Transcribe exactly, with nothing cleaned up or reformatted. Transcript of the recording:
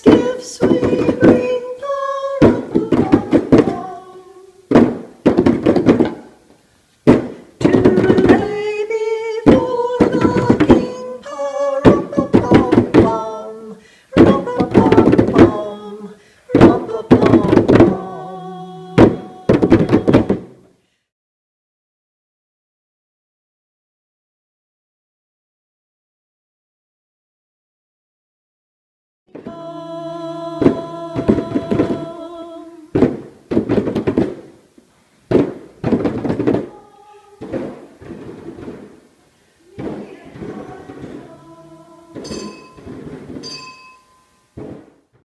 gifts we bring.